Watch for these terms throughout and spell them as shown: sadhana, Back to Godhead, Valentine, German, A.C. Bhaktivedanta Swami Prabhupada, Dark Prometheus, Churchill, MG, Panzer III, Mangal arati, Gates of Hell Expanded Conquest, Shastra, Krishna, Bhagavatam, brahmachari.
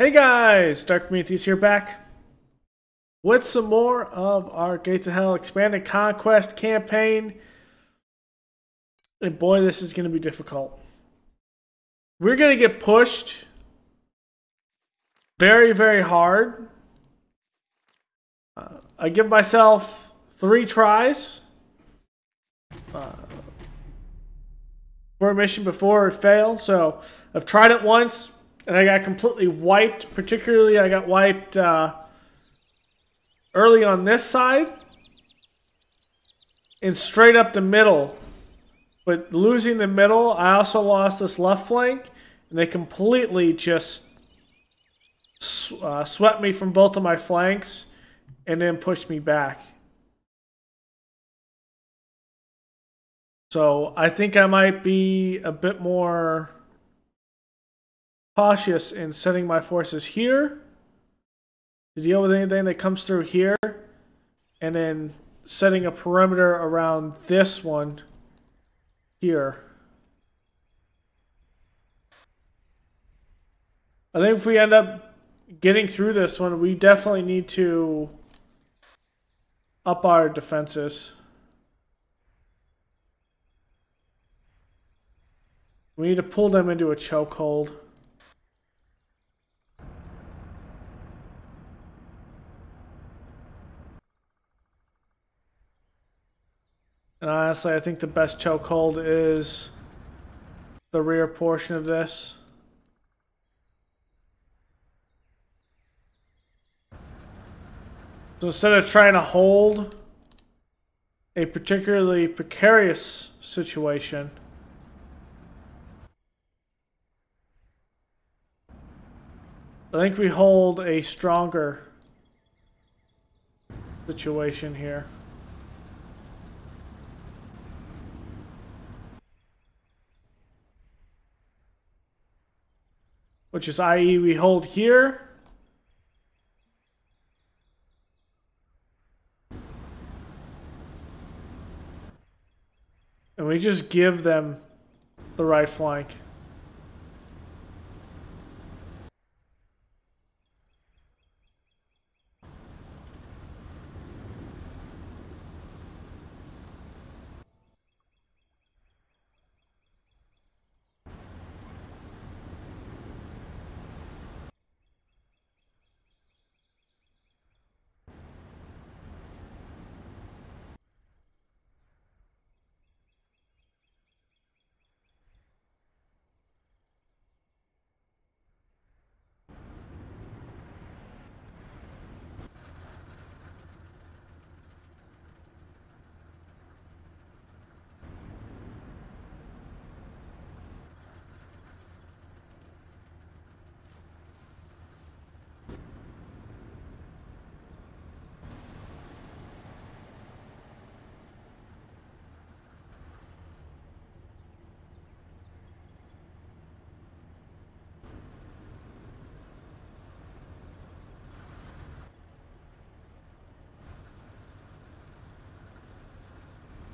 Hey guys, Dark Prometheus here, back with some more of our Gates of Hell Expanded Conquest campaign. And boy, this is going to be difficult. We're going to get pushed very, very hard. I give myself 3 tries for a mission before it fails. So I've tried it once. And I got completely wiped. Particularly, I got wiped early on this side and straight up the middle. But losing the middle, I also lost this left flank, and they completely just swept me from both of my flanks and then pushed me back. So I think I might be a bit more cautious in setting my forces here to deal with anything that comes through here, and then setting a perimeter around this one here. I think if we end up getting through this one, we definitely need to up our defenses. We need to pull them into a chokehold. And honestly, I think the best chokehold is the rear portion of this. So instead of trying to hold a particularly precarious situation, I think we hold a stronger situation here. Which is, i.e., we hold here. And we just give them the right flank.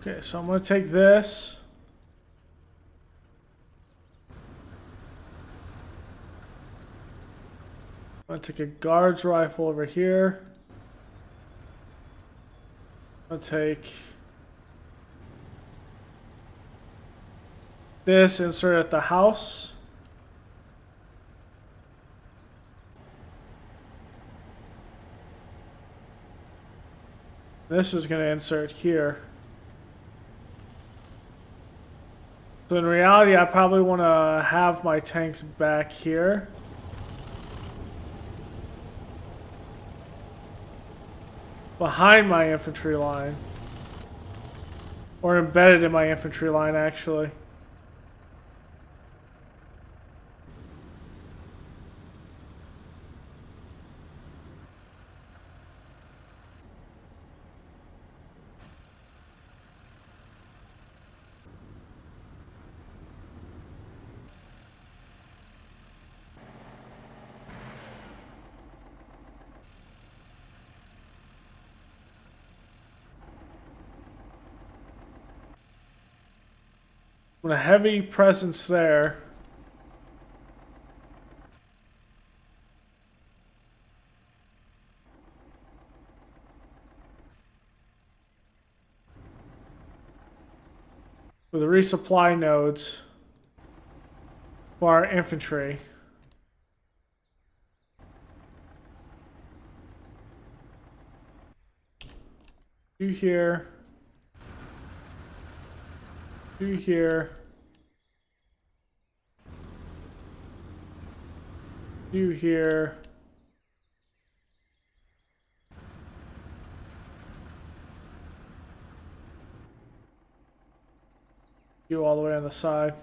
Okay, so I'm going to take this. I'm going to take a guard's rifle over here. I'm going to take this, insert at the house. This is going to insert here. So in reality, I probably want to have my tanks back here. Behind my infantry line. Or embedded in my infantry line, actually. With a heavy presence there. with resupply nodes for our infantry. Two here. Two here. Two here. You all the way on the side.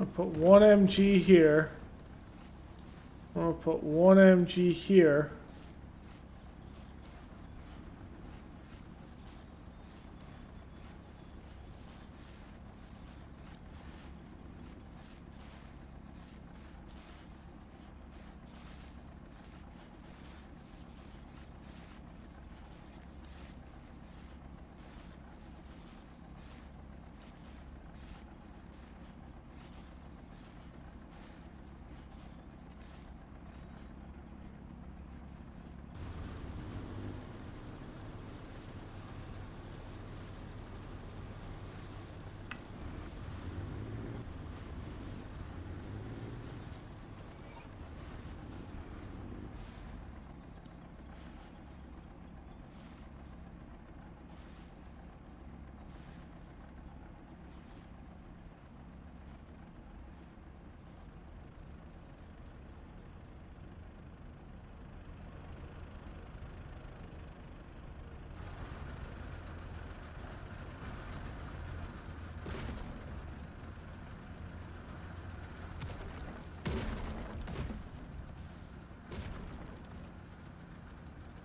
I'm gonna put one MG here. I'm gonna put one MG here.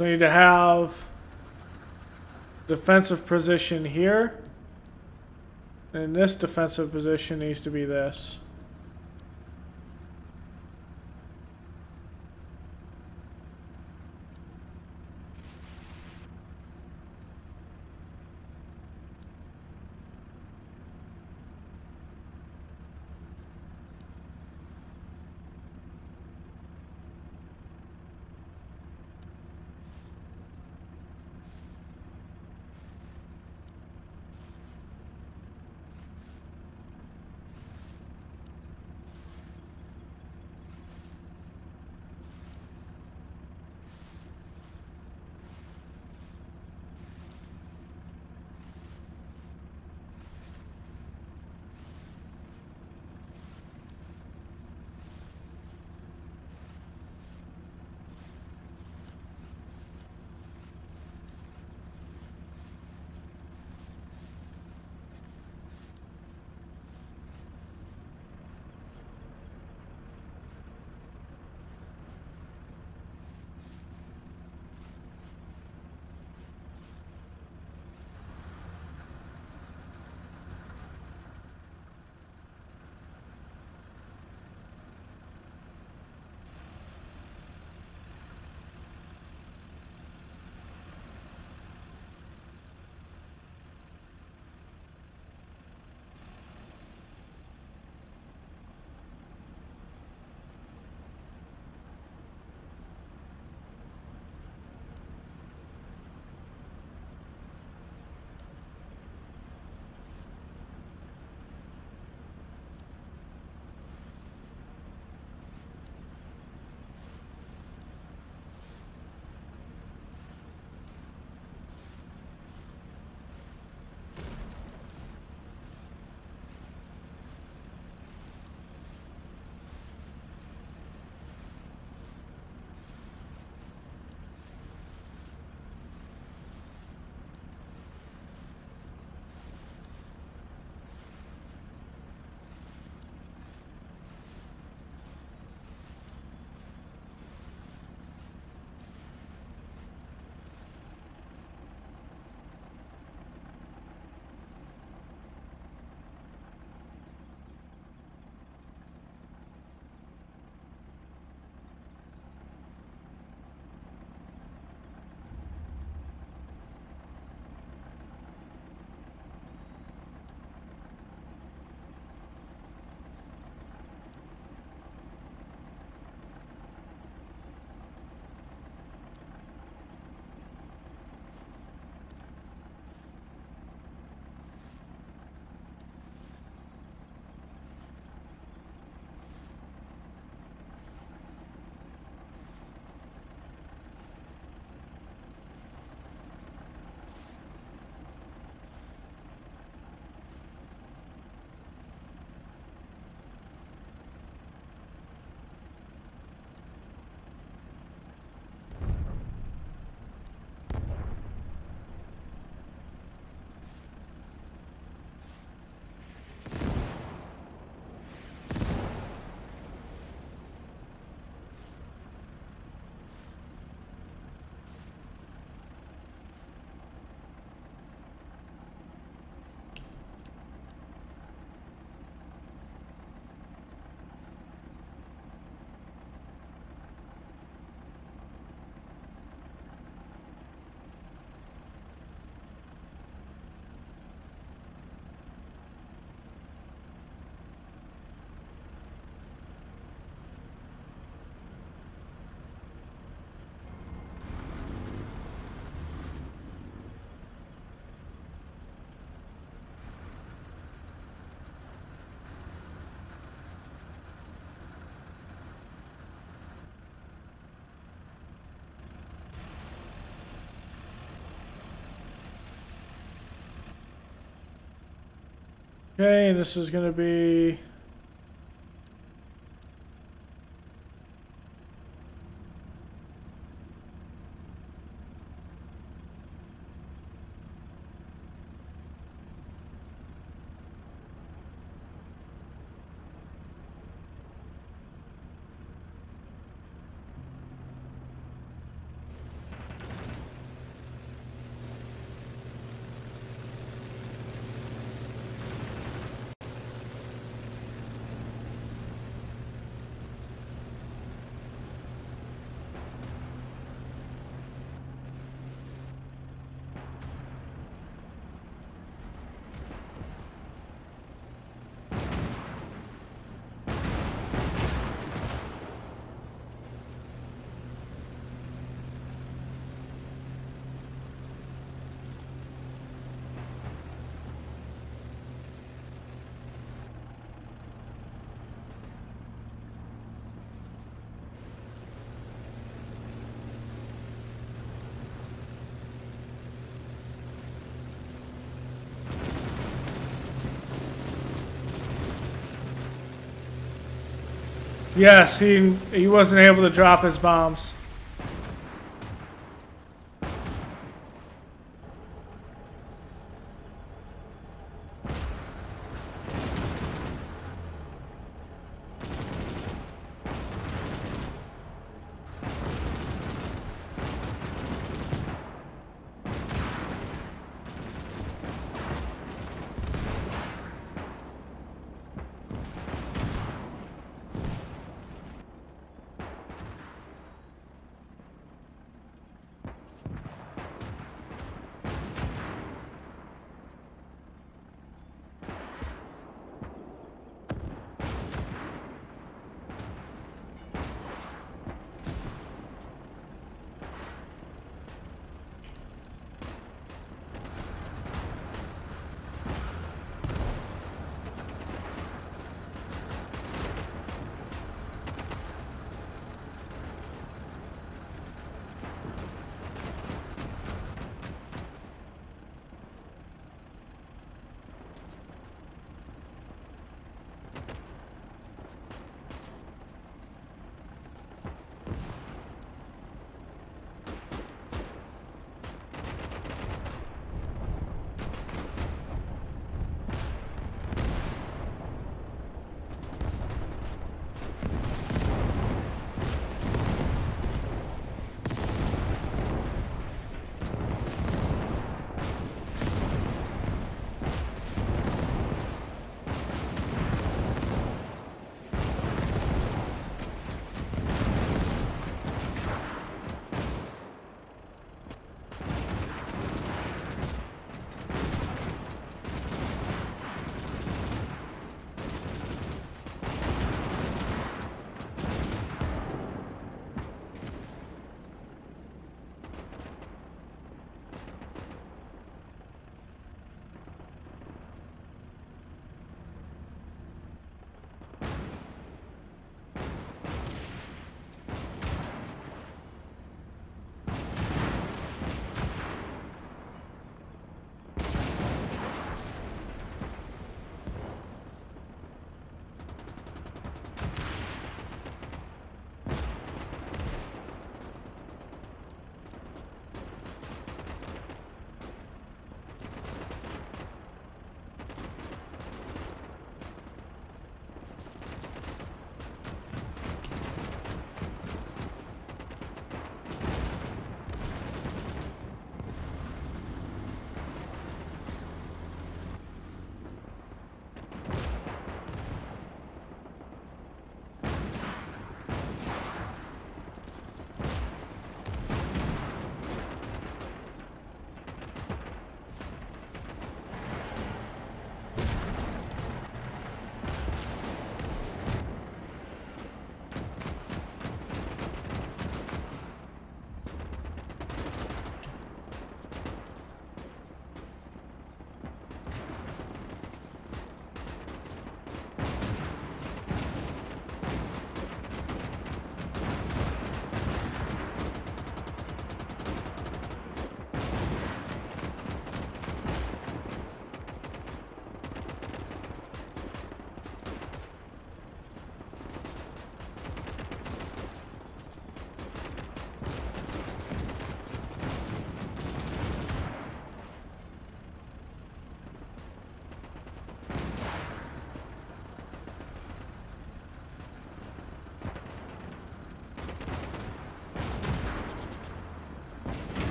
We need to have defensive position here, and this defensive position needs to be this. Okay, and this is going to be... Yes, he wasn't able to drop his bombs.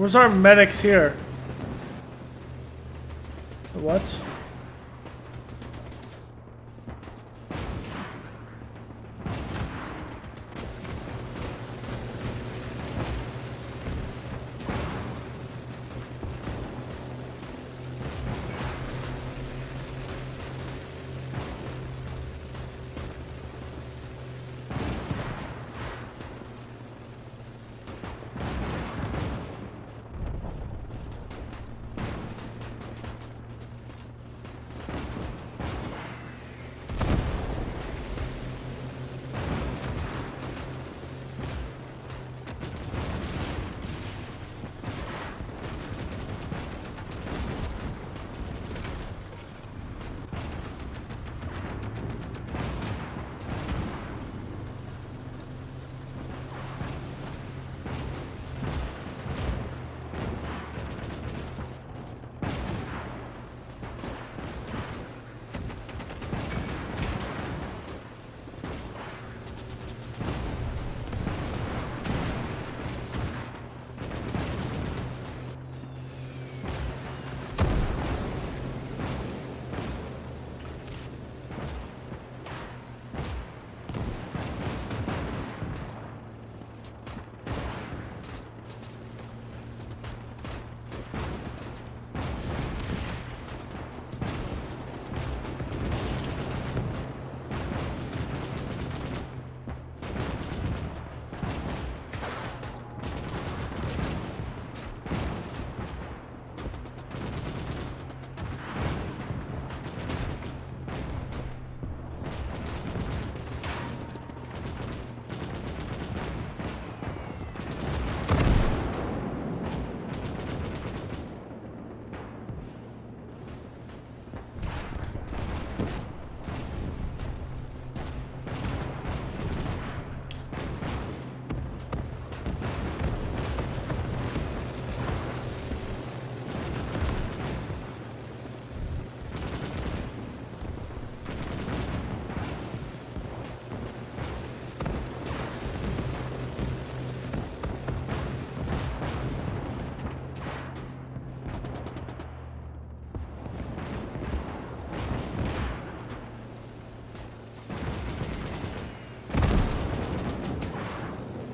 Where's our medics here? What?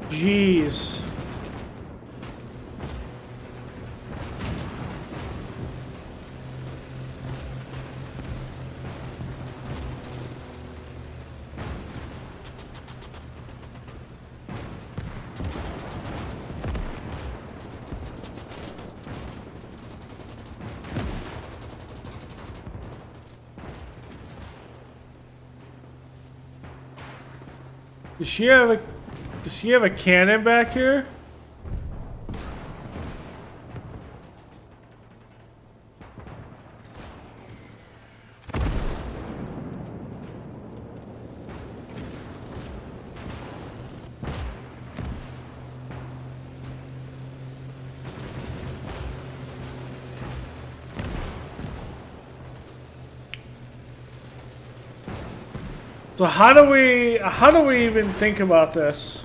Jeez. Does she have a... Does she have a cannon back here? So how do we even think about this?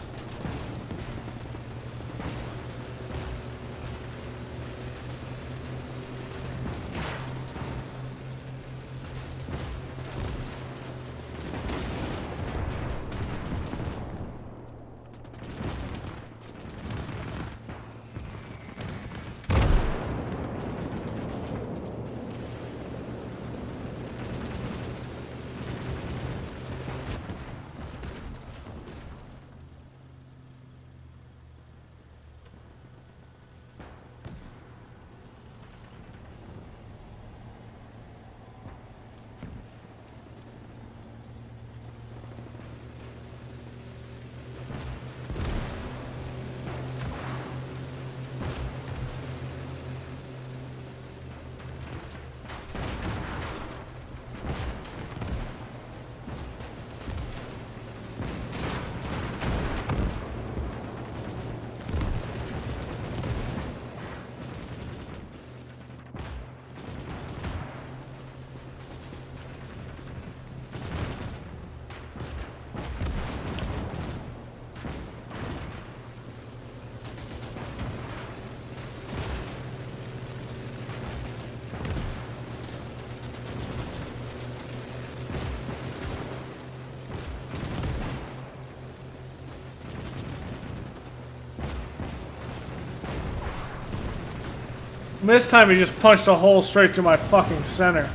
This time he just punched a hole straight through my fucking center.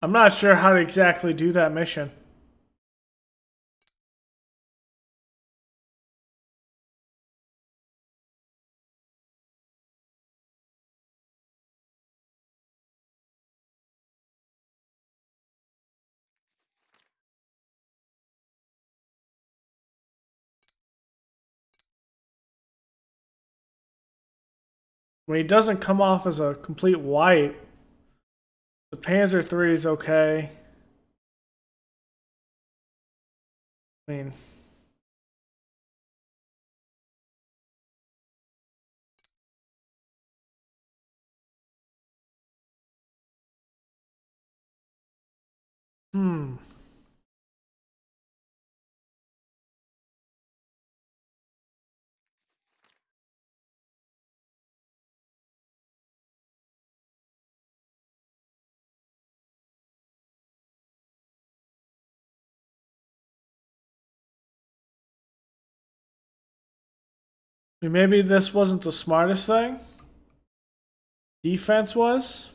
I'm not sure how to exactly do that mission. When he doesn't come off as a complete wipe, the Panzer III is okay. I mean, maybe this wasn't the smartest thing. Defense was.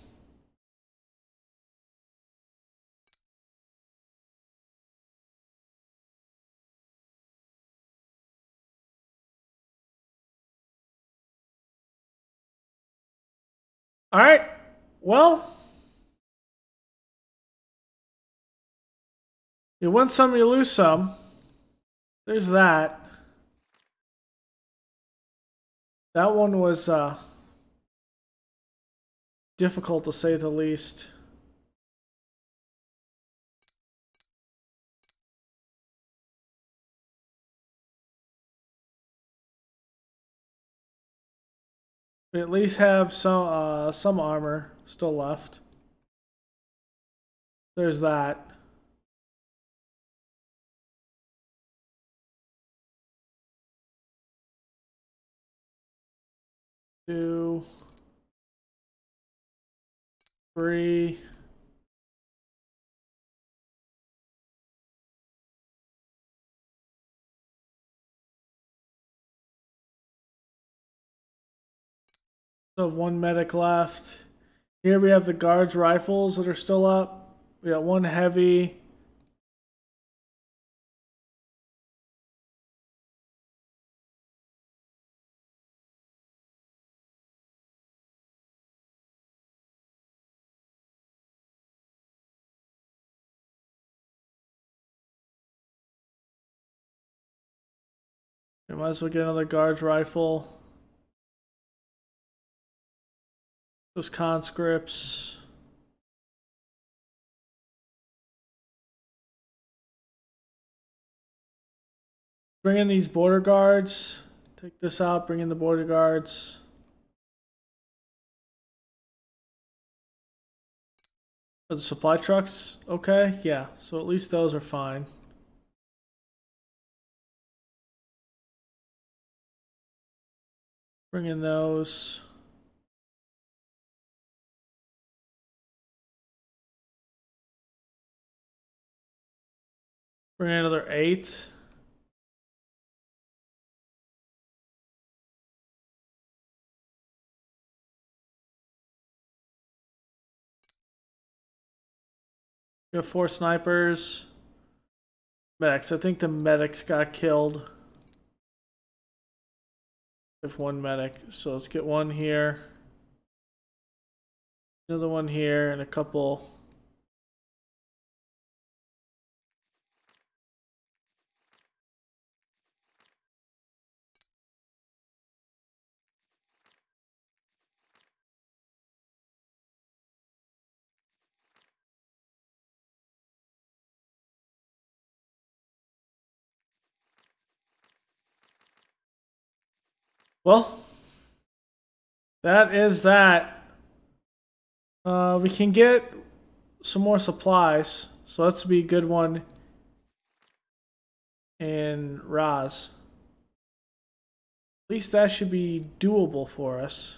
All right. Well, you win some, you lose some. There's that. That one was difficult to say the least. We at least have some armor still left. There's that. Two, three, so one medic left. Here we have the guards' rifles that are still up. We got one heavy. Might as well get another guard's rifle. Those conscripts. Bring in these border guards. Take this out, bring in the border guards. Are the supply trucks okay? Yeah, so at least those are fine. Bring in those. Bring in another 8. Got 4 snipers. Medics. I think the medics got killed. If one medic, so let's get one here, another one here, and a couple. Well, that is that. We can get some more supplies, so that's be a good one in Raz. At least that should be doable for us.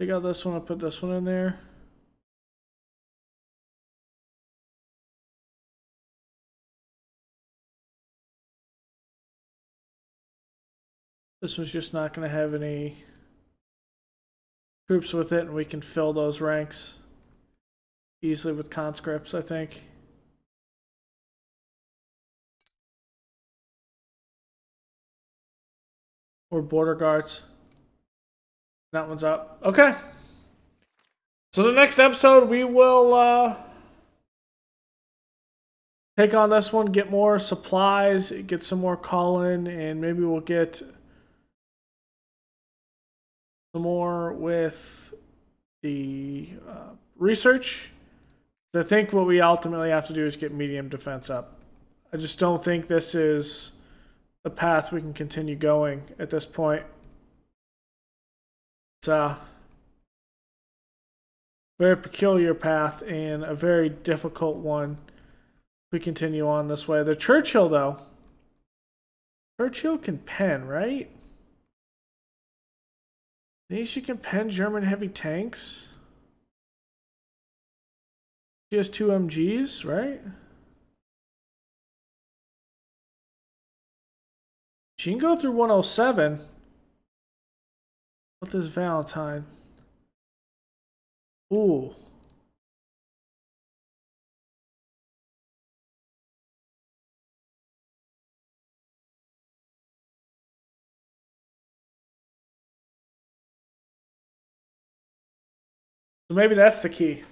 Take out this one, I'll put this one in there. This one's just not going to have any troops with it, and we can fill those ranks easily with conscripts, I think. Or border guards. That one's up. Okay. So the next episode, we will take on this one, get more supplies, get some more call-in, and maybe we'll get more with the research. I think what we ultimately have to do is get medium defense up. I just don't think this is the path we can continue going at this point. It's a very peculiar path and a very difficult one if we continue on this way. The Churchill, though, Churchill can pen, right? She can pen German heavy tanks. She has 2 MGs, right? She can go through 107. What is Valentine? Ooh. So maybe that's the key.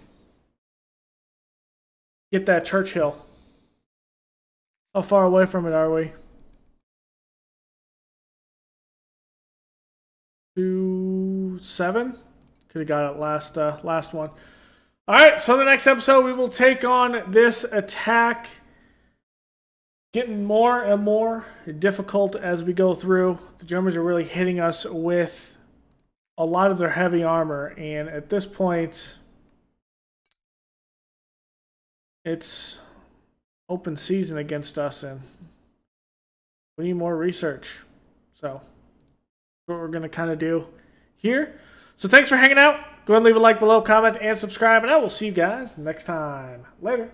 Get that Churchill. How far away from it are we? 27? Could have got it last one. Alright, so in the next episode we will take on this attack. Getting more and more difficult as we go through. The Germans are really hitting us with a lot of their heavy armor, and at this point it's open season against us, and we need more research. So that's what we're going to kind of do here. So thanks for hanging out. Go ahead and leave a like below, comment, and subscribe, and I will see you guys next time. Later.